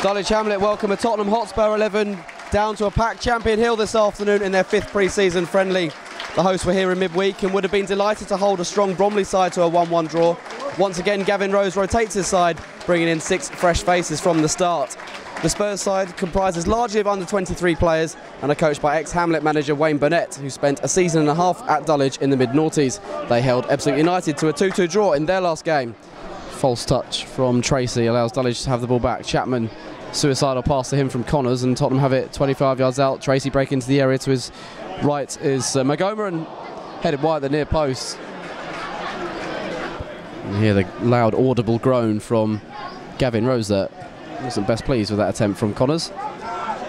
Dulwich Hamlet welcome a Tottenham Hotspur 11 down to a packed Champion Hill this afternoon in their 5th pre-season friendly. The hosts were here in midweek and would have been delighted to hold a strong Bromley side to a 1-1 draw. Once again, Gavin Rose rotates his side, bringing in 6 fresh faces from the start. The Spurs side comprises largely of under-23 players and are coached by ex-Hamlet manager Wayne Burnett, who spent a season and a half at Dulwich in the mid-noughties. They held Ebbsfleet United to a 2-2 draw in their last game. False touch from Tracey allows Dulwich to have the ball back. Chapman, suicidal pass to him from Connors, and Tottenham have it 25 yards out. Tracey break into the area. To his right is Magomar and headed wide at the near post. And hear the loud audible groan from Gavin Rose there. Wasn't best pleased with that attempt from Connors.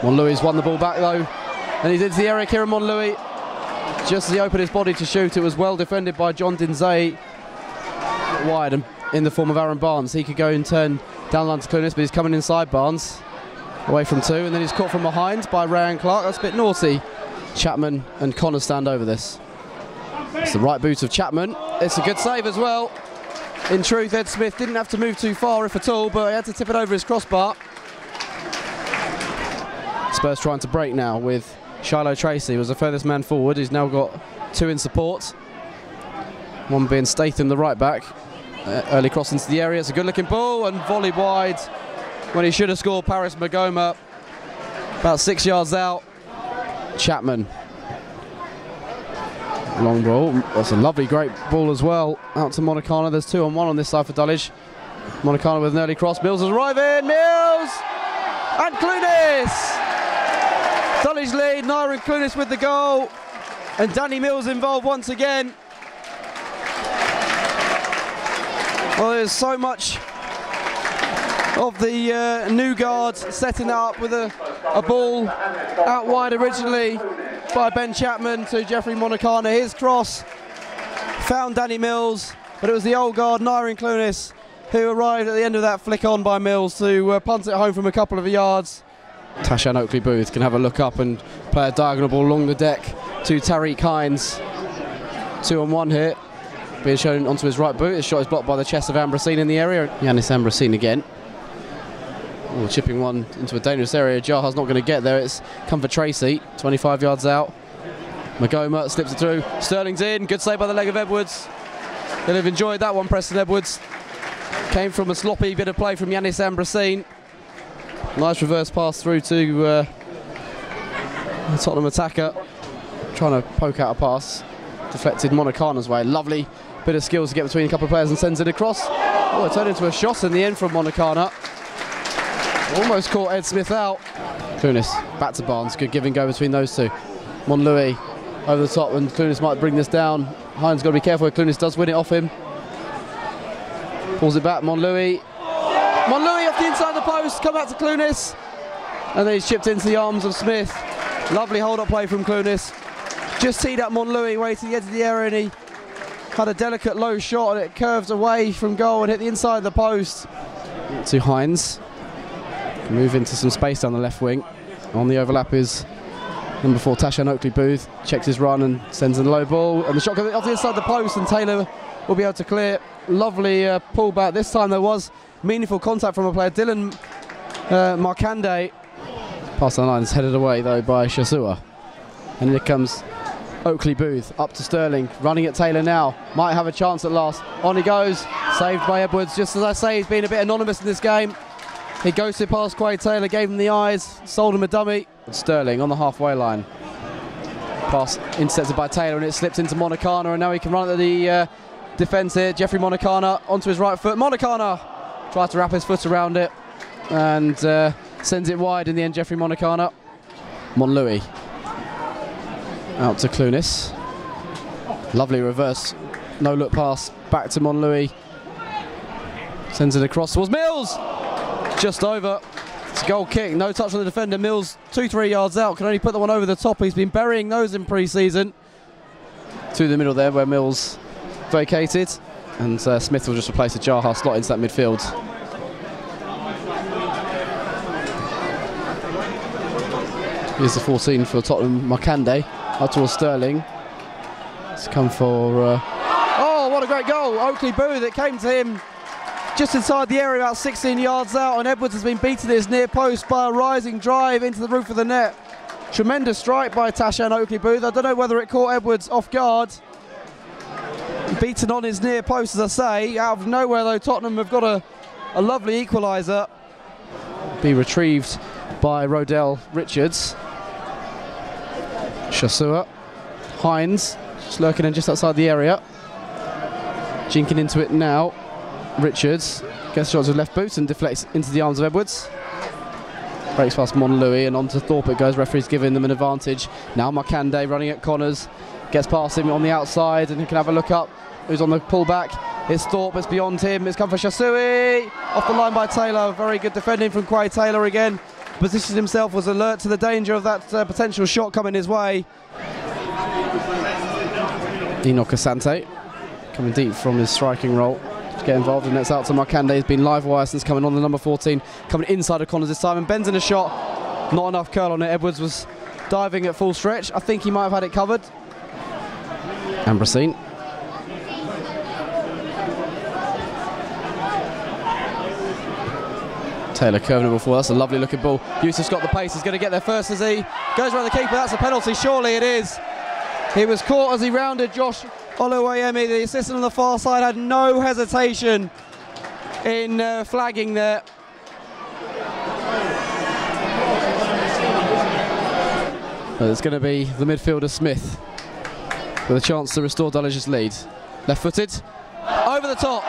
Mont-Louis won the ball back though, and he's into the area. Kieran Mont-Louis, just as he opened his body to shoot, it was well defended by John Dinzay. Wide and in the form of Aaron Barnes. He could go and turn down the line to Clunis, but he's coming inside Barnes. Away from two, and then he's caught from behind by Ryan Clark. That's a bit naughty. Chapman and Connors stand over this. It's the right boot of Chapman. It's a good save as well. In truth, Ed Smith didn't have to move too far, if at all, but he had to tip it over his crossbar. Spurs trying to break now with Shilow Tracey, who was the furthest man forward. He's now got 2 in support. One being Statham, the right back. Early cross into the area. It's a good looking ball and volley wide when he should have scored. Paris Magoma about 6 yards out. Chapman, long ball. That's a lovely great ball as well out to Monakana. There's 2 on 1 on this side for Dulwich. Monakana with an early cross. Mills is arriving. Mills and Clunis. Dulwich lead. Nyren Clunis with the goal and Danny Mills involved once again. Well, there's so much of the new guard setting up with a ball out wide originally by Ben Chapman to Jeffrey Monakana. His cross found Danny Mills, but it was the old guard, Nyren Clunis, who arrived at the end of that flick on by Mills to punt it home from a couple of yards. Tashan Oakley-Boothe can have a look up and play a diagonal ball along the deck to Tariq Hines. 2 on 1 here. Being shown onto his right boot. His shot is blocked by the chest of Ambrosine in the area. Yanis Ambrosine again. Ooh, chipping one into a dangerous area. Jaha's not going to get there. It's come for Tracey. 25 yards out. Magoma slips it through. Sterling's in. Good save by the leg of Edwards. They'll have enjoyed that one, Preston Edwards. Came from a sloppy bit of play from Yanis Ambrosine. Nice reverse pass through to the Tottenham attacker. Trying to poke out a pass. Deflected Monacana's way. Lovely bit of skill to get between a couple of players and sends it across. Oh, it turned into a shot in the end from Monakana. Almost caught Ed Smith out. Clunis back to Barnes. Good give and go between those two. Mont-Louis over the top, and Clunis might bring this down. Hines got to be careful where Clunis does win it off him. Pulls it back. Mont-Louis. Mont-Louis off the inside of the post. Come back to Clunis. And then he's chipped into the arms of Smith. Lovely hold-up play from Clunis. Just teed up Mont-Louis way to the edge of the area, and he had a delicate low shot and it curved away from goal and hit the inside of the post. To Hines. Move into some space down the left wing. On the overlap is number 4 Tashan Oakley-Boothe. Checks his run and sends in a low ball. And the shot goes off the inside of the post, and Taylor will be able to clear. Lovely pullback. This time there was meaningful contact from a player, Dilan Markanday. Pass on the line is headed away though by Shashoua. And here comes Oakley-Boothe up to Sterling, running at Taylor now, might have a chance at last. On he goes, saved by Edwards. Just as I say, he's been a bit anonymous in this game. He ghosted past Quade Taylor, gave him the eyes, sold him a dummy. Sterling on the halfway line, pass intercepted by Taylor and it slipped into Monakana, and now he can run at the defence here. Jeffrey Monakana onto his right foot. Monakana tried to wrap his foot around it and sends it wide in the end. Jeffrey Monakana. Mont-Louis out to Clunis. Lovely reverse, no look pass back to Mont-Louis. Sends it across towards Mills. Just over. It's a goal kick, no touch on the defender. Mills 2-3 yards out, can only put the one over the top. He's been burying those in pre-season. To the middle there where Mills vacated, and Smith will just replace a Jaha slot into that midfield. Here's the 14 for Tottenham, Makande. Out towards Sterling. It's come for... Oh, what a great goal! Oakley-Boothe, it came to him just inside the area, about 16 yards out, and Edwards has been beaten at his near post by a rising drive into the roof of the net. Tremendous strike by Tashan Oakley-Boothe. I don't know whether it caught Edwards off guard. Beaten on his near post, as I say. Out of nowhere, though, Tottenham have got a lovely equaliser. Be retrieved by Rodell Richards. Shashoua. Hines, just lurking in just outside the area. Jinking into it now. Richards gets shots with left boot and deflects into the arms of Edwards. Breaks past Mont-Louis and onto Thorpe it goes. Referee's giving them an advantage. Now Makande running at Connors. Gets past him on the outside and he can have a look up. Who's on the pullback? It's Thorpe, it's beyond him. It's come for Shashoua. Off the line by Taylor. Very good defending from Quay Taylor again. Positioned himself, was alert to the danger of that potential shot coming his way. Enoch Asante coming deep from his striking role. Get involved and that's out to Markanday. He's been live wire since coming on, the number 14, coming inside of Connors this time and bends in a shot. Not enough curl on it. Edwards was diving at full stretch. I think he might have had it covered. Ambrosine. Taylor curving before. That's a lovely looking ball. Yusuf's got the pace. He's going to get there first as he goes around the keeper. That's a penalty. Surely it is. He was caught as he rounded Josh Oluwayemi. The assistant on the far side had no hesitation in flagging there. Well, it's going to be the midfielder Smith with a chance to restore Dulwich's lead. Left-footed, over the top,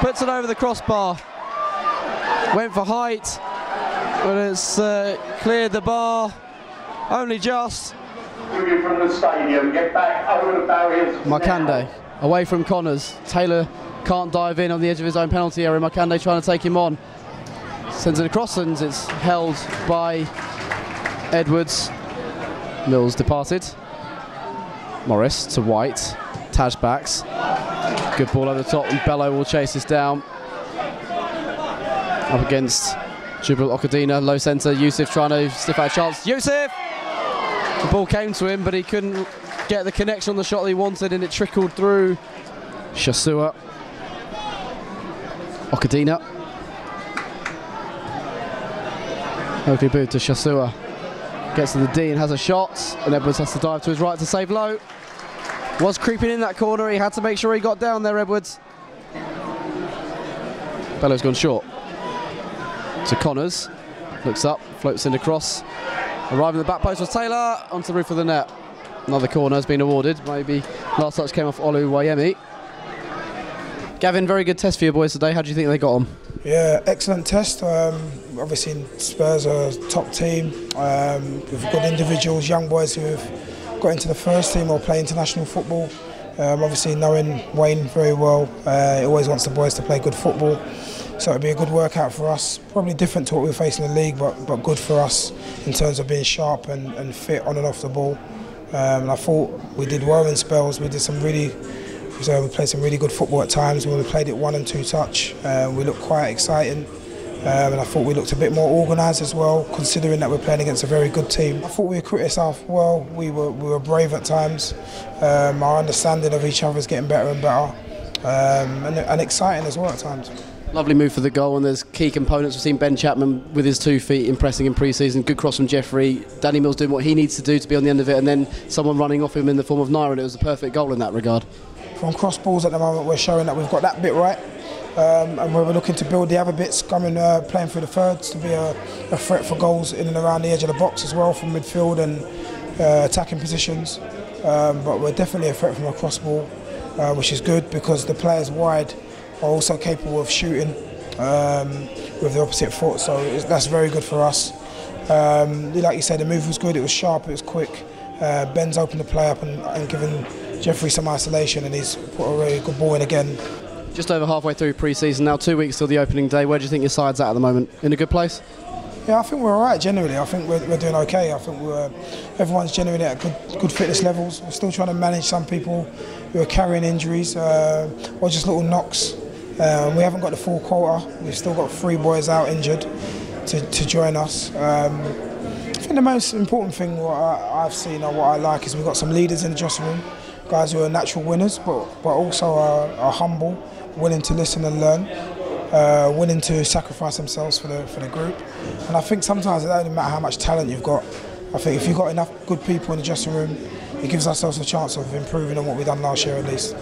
puts it over the crossbar. Went for height, but it's cleared the bar only just. From the stadium, get back over the barriers. Makande away from Connors. Taylor can't dive in on the edge of his own penalty area. Makande trying to take him on. Sends it across and it's held by Edwards. Mills departed. Morris to White. Taj backs. Good ball over the top and Bello will chase this down. Up against Jubril Okedina. Low centre. Yusuf trying to sniff out a chance. Yusuf! The ball came to him, but he couldn't get the connection on the shot that he wanted, and it trickled through. Shashoua. Okedina. Oakley-Boothe to Shashoua. Gets to the D and has a shot, and Edwards has to dive to his right to save low. Was creeping in that corner. He had to make sure he got down there, Edwards. Bellows gone short. To Connors. Looks up, floats in across. Arriving at the back post was Taylor, onto the roof of the net. Another corner has been awarded. Maybe last touch came off Oluwayemi. Gavin, very good test for your boys today. How do you think they got on? Yeah, excellent test. Obviously, Spurs are a top team. We've got individuals, young boys who have got into the first team or play international football. Obviously, knowing Wayne very well, he always wants the boys to play good football. So it'll be a good workout for us. Probably different to what we face in the league, but good for us in terms of being sharp and fit on and off the ball. And I thought we did well in spells. We did we played some really good football at times. We played it 1 and 2 touch. We looked quite exciting, and I thought we looked a bit more organised as well, considering that we're playing against a very good team. I thought we recruited ourselves well. We were brave at times. Our understanding of each other is getting better and better, and exciting as well at times. Lovely move for the goal, and there's key components. We've seen Ben Chapman with his 2 feet impressing in pre-season. Good cross from Jeffrey. Danny Mills doing what he needs to do to be on the end of it, and then someone running off him in the form of Nyren. It was a perfect goal in that regard. From cross balls at the moment, we're showing that we've got that bit right, and we're looking to build the other bits, coming playing through the thirds to be a threat for goals in and around the edge of the box as well, from midfield and attacking positions. But we're definitely a threat from a cross ball, which is good because the players wide are also capable of shooting with the opposite foot, so that's very good for us. Like you said, the move was good, it was sharp, it was quick. Ben's opened the play up and given Jeffrey some isolation, and he's put a really good ball in again. Just over halfway through pre-season now, 2 weeks till the opening day. Where do you think your side's at the moment? In a good place? Yeah, I think we're all right generally. I think we're doing okay. I think everyone's generally at good fitness levels. We're still trying to manage some people who are carrying injuries or just little knocks. We haven't got the full quota. We've still got 3 boys out injured to join us. I think the most important thing what I've seen or what I like is we've got some leaders in the dressing room, guys who are natural winners but also are humble, willing to listen and learn. willing to sacrifice themselves for the group. And I think sometimes it doesn't matter how much talent you've got. I think if you've got enough good people in the dressing room, it gives ourselves a chance of improving on what we've done last year at least.